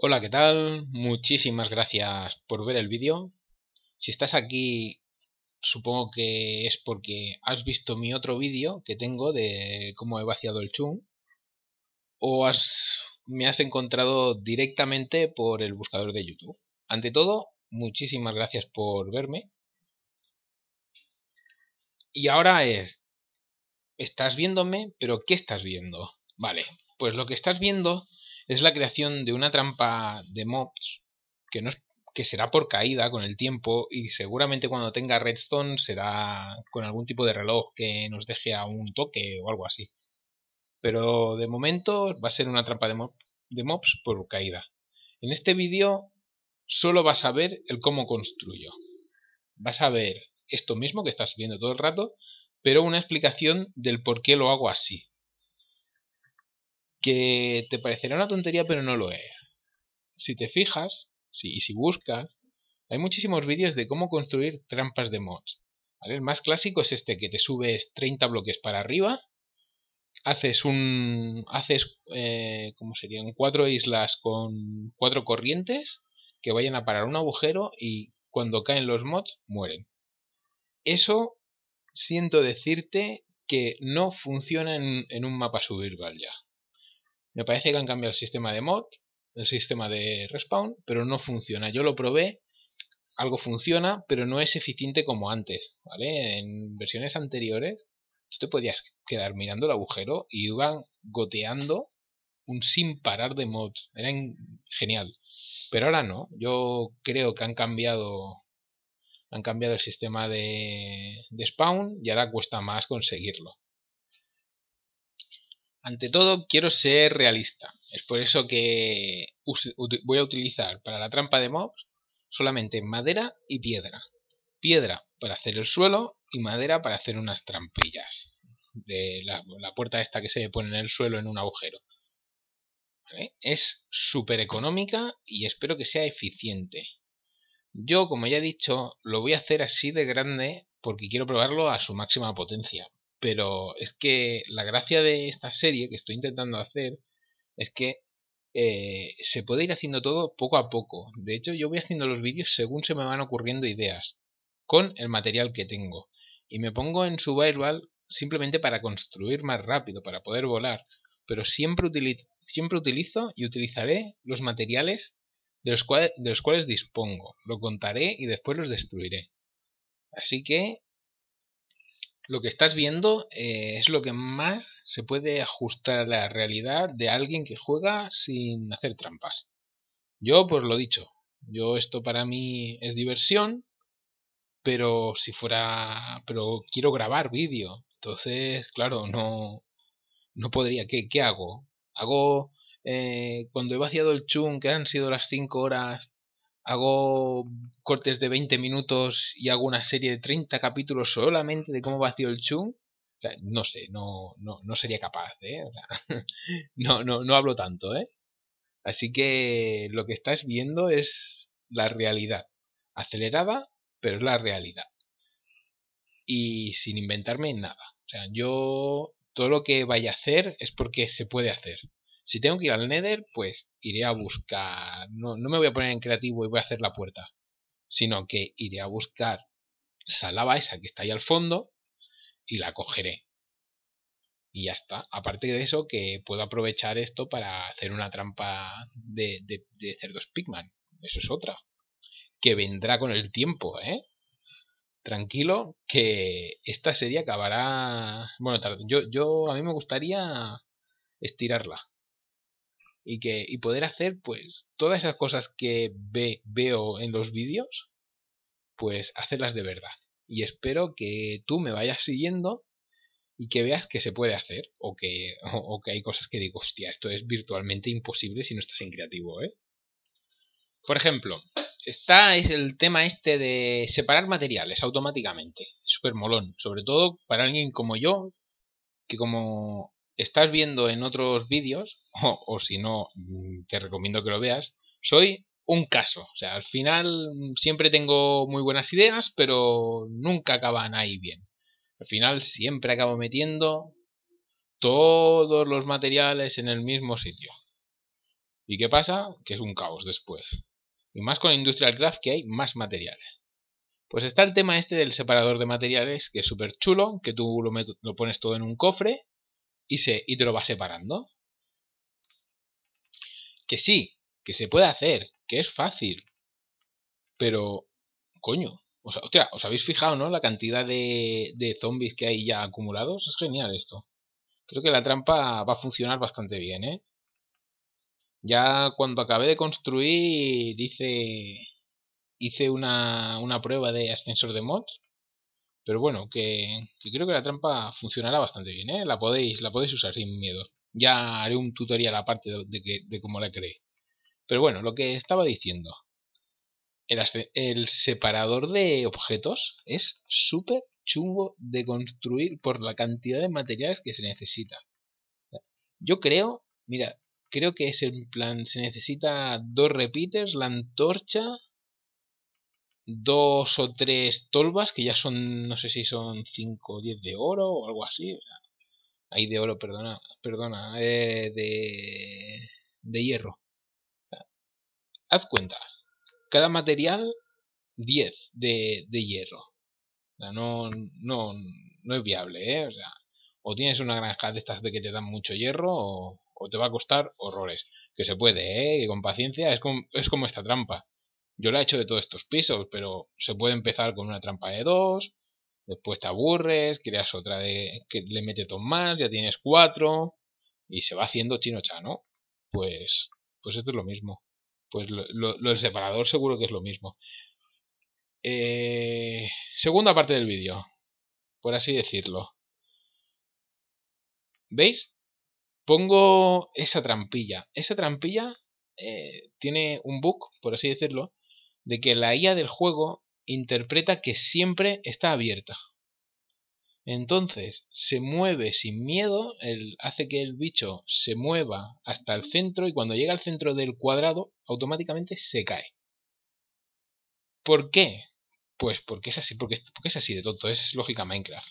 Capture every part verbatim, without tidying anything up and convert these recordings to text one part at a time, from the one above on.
Hola, ¿qué tal? Muchísimas gracias por ver el vídeo. Si estás aquí, supongo que es porque has visto mi otro vídeo que tengo de cómo he vaciado el chum, o has, me has encontrado directamente por el buscador de YouTube. Ante todo, muchísimas gracias por verme. Y ahora es, ¿estás viéndome? ¿Pero qué estás viendo? Vale, pues lo que estás viendo es la creación de una trampa de mobs que, no es, que será por caída con el tiempo, y seguramente cuando tenga redstone será con algún tipo de reloj que nos deje a un toque o algo así. Pero de momento va a ser una trampa de, mob, de mobs por caída. En este vídeo solo vas a ver el cómo construyo. Vas a ver esto mismo que estás viendo todo el rato, pero una explicación del por qué lo hago así. Que te parecerá una tontería, pero no lo es. Si te fijas, si, y si buscas, hay muchísimos vídeos de cómo construir trampas de mobs, ¿vale? El más clásico es este, que te subes treinta bloques para arriba, haces un haces eh, como serían cuatro islas con cuatro corrientes que vayan a parar un agujero, y cuando caen los mobs mueren. Eso siento decirte que no funciona en, en un mapa survival ya. Me parece que han cambiado el sistema de mod, el sistema de respawn, pero no funciona. Yo lo probé, algo funciona, pero no es eficiente como antes, ¿vale? En versiones anteriores, tú te podías quedar mirando el agujero y iban goteando un sin parar de mods. Era genial. Pero ahora no. Yo creo que han cambiado, han cambiado el sistema de, de spawn, y ahora cuesta más conseguirlo. Ante todo, quiero ser realista. Es por eso que voy a utilizar para la trampa de mobs solamente madera y piedra. Piedra para hacer el suelo y madera para hacer unas trampillas. De la, la puerta esta que se pone en el suelo en un agujero. ¿Vale? Es súper económica y espero que sea eficiente. Yo, como ya he dicho, lo voy a hacer así de grande porque quiero probarlo a su máxima potencia. Pero es que la gracia de esta serie que estoy intentando hacer es que eh, se puede ir haciendo todo poco a poco. De hecho, yo voy haciendo los vídeos según se me van ocurriendo ideas, con el material que tengo. Y me pongo en survival simplemente para construir más rápido, para poder volar. Pero siempre, utilizo, siempre utilizo y utilizaré los materiales de los, cual, de los cuales dispongo. Lo contaré y después los destruiré. Así que lo que estás viendo eh, es lo que más se puede ajustar a la realidad de alguien que juega sin hacer trampas. Yo, pues lo dicho, yo esto para mí es diversión, pero si fuera, pero quiero grabar vídeo, entonces, claro, no, no podría. ¿Qué, qué hago? Hago eh, cuando he vaciado el chum, que han sido las cinco horas. Hago cortes de veinte minutos y hago una serie de treinta capítulos solamente de cómo vacío el chum. O sea, no sé, no, no, no sería capaz, ¿eh? O sea, no, no, no hablo tanto, ¿eh? Así que lo que estás viendo es la realidad. Acelerada, pero es la realidad. Y sin inventarme nada. O sea, yo todo lo que vaya a hacer es porque se puede hacer. Si tengo que ir al Nether, pues iré a buscar. No, no me voy a poner en creativo y voy a hacer la puerta, sino que iré a buscar la lava esa que está ahí al fondo y la cogeré. Y ya está. Aparte de eso, que puedo aprovechar esto para hacer una trampa de, de, de cerdos Pigman. Eso es otra. Que vendrá con el tiempo, ¿eh? Tranquilo, que esta serie acabará. Bueno, yo, yo a mí me gustaría estirarla. Y, que, y poder hacer pues todas esas cosas que ve, veo en los vídeos, pues hacerlas de verdad. Y espero que tú me vayas siguiendo y que veas que se puede hacer, o que, o, o que hay cosas que digo, hostia, esto es virtualmente imposible si no estás en creativo, ¿eh? Por ejemplo, está es el tema este de separar materiales automáticamente. Súper molón, sobre todo para alguien como yo, que como estás viendo en otros vídeos, o, o si no, te recomiendo que lo veas, soy un caso. O sea, al final siempre tengo muy buenas ideas, pero nunca acaban ahí bien. Al final siempre acabo metiendo todos los materiales en el mismo sitio. ¿Y qué pasa? Que es un caos después. Y más con IndustrialCraft, que hay más materiales. Pues está el tema este del separador de materiales, que es súper chulo, que tú lo, lo pones todo en un cofre y, se y te lo vas separando. Que sí, que se puede hacer, que es fácil. Pero, coño, o sea, hostia, os habéis fijado, ¿no? La cantidad de, de zombies que hay ya acumulados. Es genial esto. Creo que la trampa va a funcionar bastante bien, ¿eh? Ya cuando acabé de construir, hice, hice una, una prueba de ascensor de mods. Pero bueno, que, que creo que la trampa funcionará bastante bien, ¿eh? La podéis, la podéis usar sin miedo. Ya haré un tutorial aparte de, de, que, de cómo la creé. Pero bueno, lo que estaba diciendo. El, el separador de objetos es súper chungo de construir por la cantidad de materiales que se necesita. Yo creo, mira, creo que es en plan, se necesita dos repeaters, la antorcha, dos o tres tolvas, que ya son, no sé si son cinco o diez de oro o algo así. Hay de oro, perdona, perdona, eh, de, de hierro. Haz cuenta. Cada material, diez de, de hierro. O sea, no, no, no es viable, ¿eh? O sea, o tienes una granja de estas de que te dan mucho hierro, o, o te va a costar horrores. Que se puede, ¿eh? Que con paciencia. Es como, es como esta trampa. Yo la he hecho de todos estos pisos, pero se puede empezar con una trampa de dos. Después te aburres, creas otra de que le metes dos más, ya tienes cuatro. Y se va haciendo chino-cha, ¿no? Pues, pues esto es lo mismo. Pues lo, lo, lo del separador seguro que es lo mismo. Eh, segunda parte del vídeo, por así decirlo. ¿Veis? Pongo esa trampilla. Esa trampilla eh, tiene un bug, por así decirlo, de que la I A del juego interpreta que siempre está abierta. Entonces se mueve sin miedo, el, hace que el bicho se mueva hasta el centro y cuando llega al centro del cuadrado automáticamente se cae. ¿Por qué? Pues porque es así, porque, porque es así de tonto, es lógica Minecraft.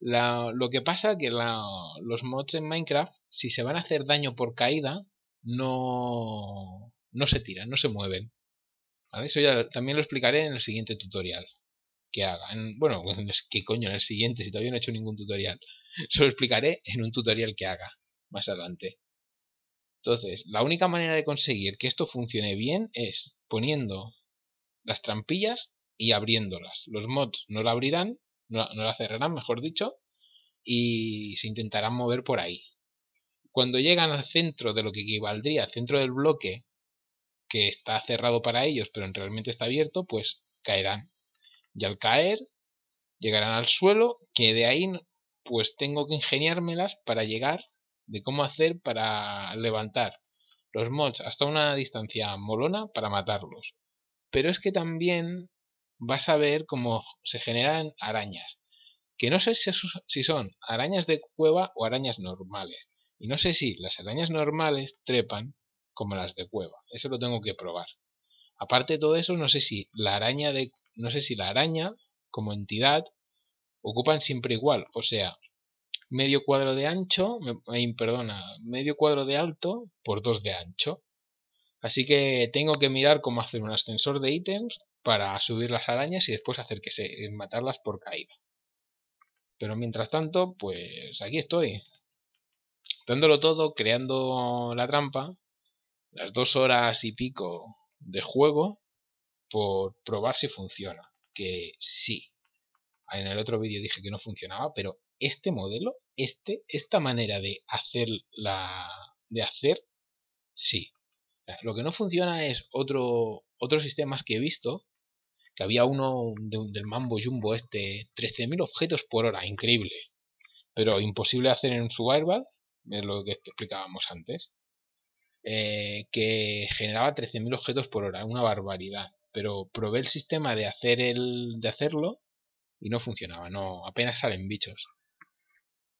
La, lo que pasa es que la, los mods en Minecraft, si se van a hacer daño por caída, no, no se tiran, no se mueven. ¿Vale? Eso ya también lo explicaré en el siguiente tutorial que hagan. Bueno, ¿qué coño en el siguiente? Si todavía no he hecho ningún tutorial. Eso lo explicaré en un tutorial que haga más adelante. Entonces, la única manera de conseguir que esto funcione bien es poniendo las trampillas y abriéndolas. Los mods no la abrirán, no la, no la cerrarán, mejor dicho, y se intentarán mover por ahí. Cuando llegan al centro de lo que equivaldría al centro del bloque, que está cerrado para ellos, pero realmente está abierto, pues caerán. Y al caer, llegarán al suelo, que de ahí pues tengo que ingeniármelas para llegar, de cómo hacer para levantar los mods hasta una distancia molona para matarlos. Pero es que también vas a ver cómo se generan arañas, que no sé si son arañas de cueva o arañas normales. Y no sé si las arañas normales trepan como las de cueva. Eso lo tengo que probar. Aparte de todo eso, no sé si la araña de No sé si la araña, como entidad, ocupan siempre igual. O sea, medio cuadro de ancho, me, perdona, medio cuadro de alto por dos de ancho. Así que tengo que mirar cómo hacer un ascensor de ítems para subir las arañas y después hacer que se matarlas por caída. Pero mientras tanto, pues aquí estoy. Dándolo todo, creando la trampa. Las dos horas y pico de juego. Por probar si funciona, que sí, en el otro vídeo dije que no funcionaba, pero este modelo, este, esta manera de hacer, la, de hacer sí. O sea, lo que no funciona es otro, otros sistemas que he visto, que había uno de, del Mambo Jumbo este, trece mil objetos por hora, increíble, pero imposible hacer en un survival, es lo que explicábamos antes, eh, que generaba trece mil objetos por hora, una barbaridad. Pero probé el sistema de hacer el de hacerlo y no funcionaba, no, apenas salen bichos.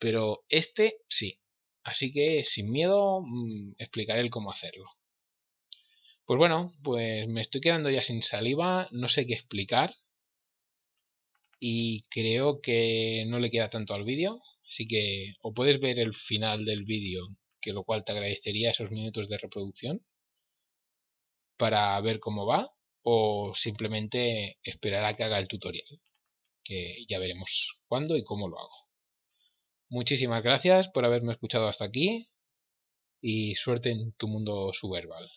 Pero este sí, así que sin miedo mmm, explicaré el cómo hacerlo. Pues bueno, pues me estoy quedando ya sin saliva, no sé qué explicar y creo que no le queda tanto al vídeo, así que o podéis ver el final del vídeo que lo cual te agradecería esos minutos de reproducción para ver cómo va, o simplemente esperar a que haga el tutorial, que ya veremos cuándo y cómo lo hago. Muchísimas gracias por haberme escuchado hasta aquí y suerte en tu mundo subverbal.